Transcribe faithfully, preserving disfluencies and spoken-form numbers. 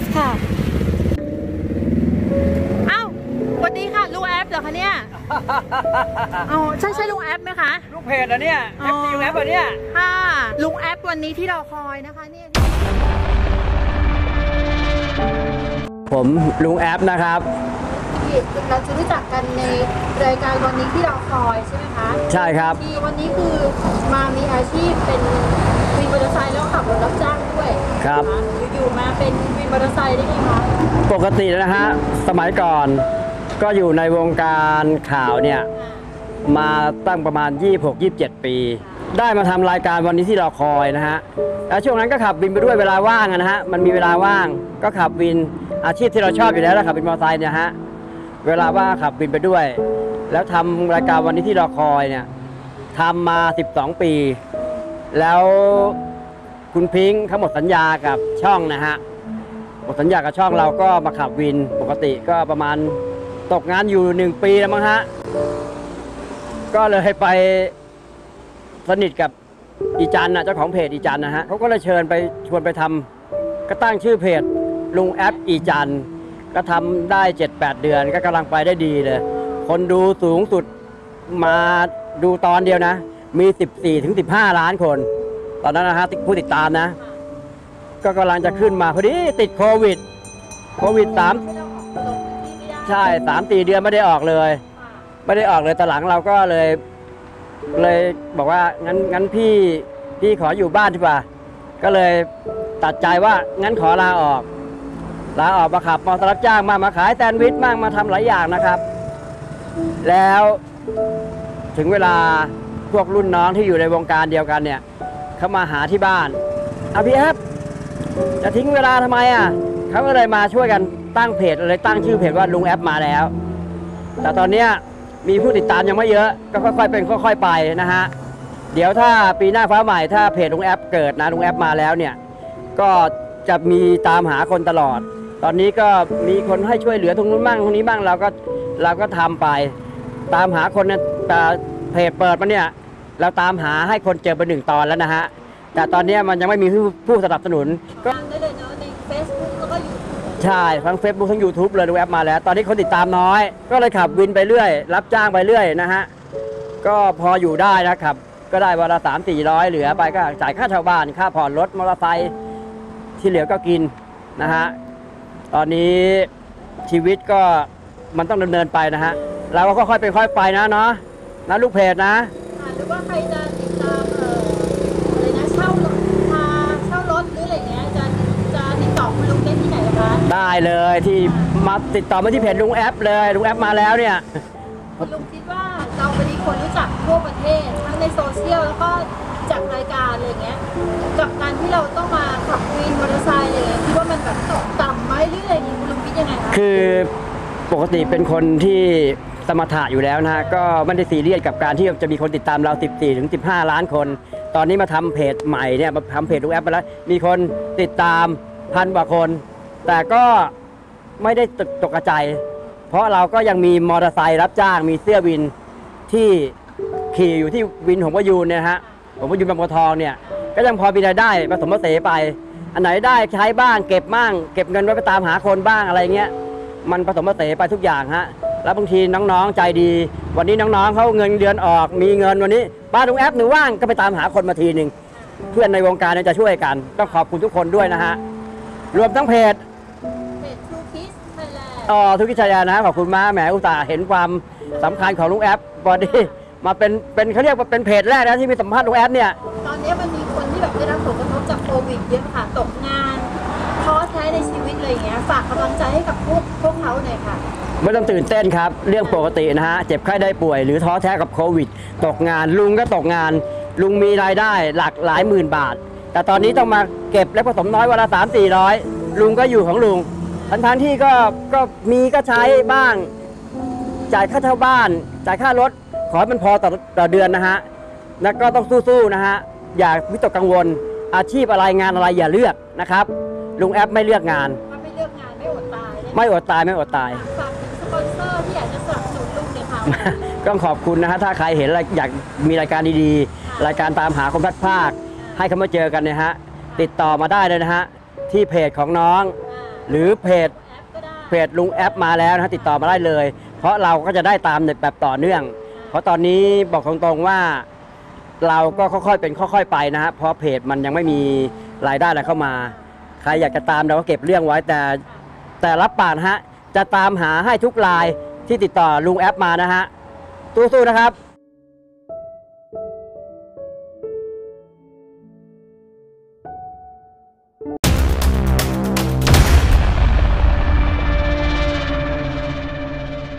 สค่ะเอ้าสวัสดีค่ะลุงแอปเหรอคะเนี่ยเอาใช่ใช่ลุงแอปไหมคะลูกเพจอ่ะเนี่ยแอปลุงแอปอ่ะเนี่ยค่ะลุงแอปวันนี้ที่เราคอยนะคะเนี่ยผมลุงแอปนะครับเราจะรู้จักกันในรายการวันนี้ที่เราคอยใช่ไหมคะใช่ครับที่วันนี้คือมามีอาชีพเป็นวินมอเตอร์ไซค์แล้วขับรถรับจ้างด้วยครับอยู่มาเป็นวินมอเตอร์ไซค์ได้ยังไงปกตินะฮะสมัยก่อนก็อยู่ในวงการข่าวเนี่ยมาตั้งประมาณ ยี่สิบหก ยี่สิบเจ็ด ปีได้มาทำรายการวันนี้ที่เราคอยนะฮะแล้วช่วงนั้นก็ขับวินไปด้วยเวลาว่างนะฮะมันมีเวลาว่างก็ขับวินอาชีพที่เราชอบอยู่แล้วขับวินมอเตอร์ไซค์เนี่ยฮะเวลาว่าขับบินไปด้วยแล้วทำรายการวันนี้ที่รอคอยเนี่ยทำมาสิบสองปีแล้วคุณพิงค์เขาหมดสัญญากับช่องนะฮะหมดสัญญากับช่องเราก็มาขับวินปกติก็ประมาณตกงานอยู่หนึ่งปีแล้วมั้งฮะก็เลยไปสนิทกับอีจันนะเจ้าของเพจอีจันนะฮะเขาก็เลยเชิญไปชวนไปทำก็ตั้งชื่อเพจลุงแอปอีจันก็ทำได้ เจ็ดแปด เดือนก็กำลังไปได้ดีเลยคนดูสูงสุดมาดูตอนเดียวนะมี สิบสี่ถึงสิบห้า ล้านคนตอนนั้นนะฮะผู้ติดตามนะก็กำลังจะขึ้นมาพอดีติดโควิดโควิดสามใช่ สามสี่ เดือนไม่ได้ออกเลยไม่ได้ออกเลยตอนหลังเราก็เลยเลยบอกว่างั้นงั้นพี่พี่ขออยู่บ้านดีกว่าก็เลยตัดใจว่างั้นขอลาออกลาออกมาขับมอเตอร์รับจ้างมามาขายแซนด์วิชบ้างมาทำหลายอย่างนะครับแล้วถึงเวลาพวกรุ่นน้องที่อยู่ในวงการเดียวกันเนี่ยเขามาหาที่บ้านเอาพี่แอปจะทิ้งเวลาทำไมอ่ะเขาก็เลยมาช่วยกันตั้งเพจเลยตั้งชื่อเพจว่าลุงแอปมาแล้วแต่ตอนนี้มีผู้ติดตามยังไม่เยอะก็ค่อยๆเป็นค่อยๆไปนะฮะเดี๋ยวถ้าปีหน้าฟ้าใหม่ถ้าเพจลุงแอปเกิดนะลุงแอปมาแล้วเนี่ยก็จะมีตามหาคนตลอดตอนนี้ก็มีคนให้ช่วยเหลือตรงนู้นบ้างตรงนี้บ้างเราก็เราก็ทำไปตามหาคนเนี่ยแต่เพจเปิดมาเนี่ยเราตามหาให้คนเจอไปหนึ่งตอนแล้วนะฮะแต่ตอนนี้มันยังไม่มีผู้สนับสนุนก็ได้เลยเนาะใน Facebook แล้วก็ยูทูบใช่ทั้ง Facebook ทั้ง YouTube เลยดูแอปมาแล้วตอนนี้คนติดตามน้อยก็เลยขับวินไปเรื่อยรับจ้างไปเรื่อยนะฮะก็พออยู่ได้นะครับก็ได้วันละสามสี่ร้อยเหลือไปก็จ่ายค่าชาวบ้านค่าผ่อนรถมอเตอร์ไซค์ที่เหลือก็กินนะฮะตอนนี้ชีวิตก็มันต้องดำเนินไปนะฮะเราก็ค่อยๆไปค่อยไปนะเนาะนะลูกเพจนะหรือว่าใครจะติดตามเอ่ออะไรนะเช่ารถพาเช่ารถหรืออะไรเงี้ยจะจะติดต่อคุณลุงได้ที่ไหนคะได้เลยที่มาติดต่อมาที่เพจลุงแอปเลยลุงแอปมาแล้วเนี่ยคุณลุงคิดว่าเราเป็นคนรู้จักทั่วประเทศทั้งในโซเชียลแล้วก็จากรายการอะไรเงี้ยกับการที่เราต้องมาขับวินมอเตอร์ไซค์อะไรเงี้ยคิดว่ามันแบบตกต่ำไหมหรืออะไรนี่คุณลุงคิดยังไงคะคือปกติเป็นคนที่สมถะอยู่แล้วนะฮะก็ไม่ได้ซีเรียสกับการที่จะมีคนติดตามเรา สิบสี่ถึงสิบห้า ล้านคนตอนนี้มาทำเพจใหม่เนี่ยมาทำเพจลุงแอปไปแล้วมีคนติดตามพันกว่าคนแต่ก็ไม่ได้ตกใจเพราะเราก็ยังมีมอเตอร์ไซค์รับจ้างมีเสื้อวินที่ขี่อยู่ที่วินของประยูนเนี่ยฮะผมว่าอยู่บางบัวทองเนี่ยก็ยังพอมีรายได้ผสมผสานไปอันไหนได้ใช้บ้างเก็บบ้างเก็บเงินไว้ไปตามหาคนบ้างอะไรเงี้ยมันผสมผสานไปทุกอย่างฮะแล้วบางทีน้องๆใจดีวันนี้น้องๆเขาเงินเดือนออกมีเงินวันนี้ป้าลุงแอปหนูว่างก็ไปตามหาคนมาทีหนึ่งเพื่อนในวงการจะช่วยกันต้องขอบคุณทุกคนด้วยนะฮะรวมทั้งเพจเพจทูคิสไทยแลนด์อ๋อทูคิสไทยแลนด์นะขอบคุณมากแหมอุตส่าห์เห็นความสำคัญของลุงแอปบอดี้มาเป็นเป็นเขาเรียกว่าเป็นเพจแรกนะที่มีสัมภาษณ์ลุงแอปเนี่ยตอนนี้มันมีคนที่แบบได้รับผลกระทบจากโควิดเยอะค่ะตกงานท้อแท้ในชีวิตอะไรอย่างเงี้ยฝากกำลังใจให้กับพวกพวกเขาหน่อยค่ะไม่ต้องตื่นเต้นครับเรื่องปกตินะฮะเจ็บไข้ได้ป่วยหรือท้อแท้กับโควิดตกงานลุงก็ตกงานลุงมีรายได้หลักหลายหมื่นบาทแต่ตอนนี้ต้องมาเก็บและผสมน้อยวันละสามสี่ร้อยลุงก็อยู่ของลุงทั้งทั้งที่ก็ก็มีก็ใช้บ้างจ่ายค่าเช่าบ้านจ่ายค่ารถขอให้มันพอต่อต่อเดือนนะฮะแล้วก็ต้องสู้ๆนะฮะอย่าวิตกกังวลอาชีพอะไรงานอะไรอย่าเลือกนะครับลุงแอปไม่เลือกงานไม่เลือกงานไม่อดตายไม่อดตายไม่อดตายฝากถึงสปอนเซอร์ที่อยากจะสนับสนุนลุงเนี่ยค่ะก็ขอบคุณนะฮะถ้าใครเห็นอยากมีรายการดีๆรายการตามหาคนพลัดพรากให้เขามาเจอกันนะฮะติดต่อมาได้เลยนะฮะที่เพจของน้อง หรือเพจเพจลุงแอปมาแล้วนะติดต่อมาได้เลยเพราะเราก็จะได้ตามเน็ตแบบต่อเนื่องเพราะตอนนี้บอกตรงๆว่าเราก็ค่อยๆเป็นค่อยๆไปนะฮะเพราะเพจมันยังไม่มีรายได้อะไรเข้ามาใครอยากจะตามเราก็เก็บเรื่องไว้แต่แต่รับปากฮะจะตามหาให้ทุกรายที่ติดต่อลุงแอปมานะฮะสู้ๆนะครับ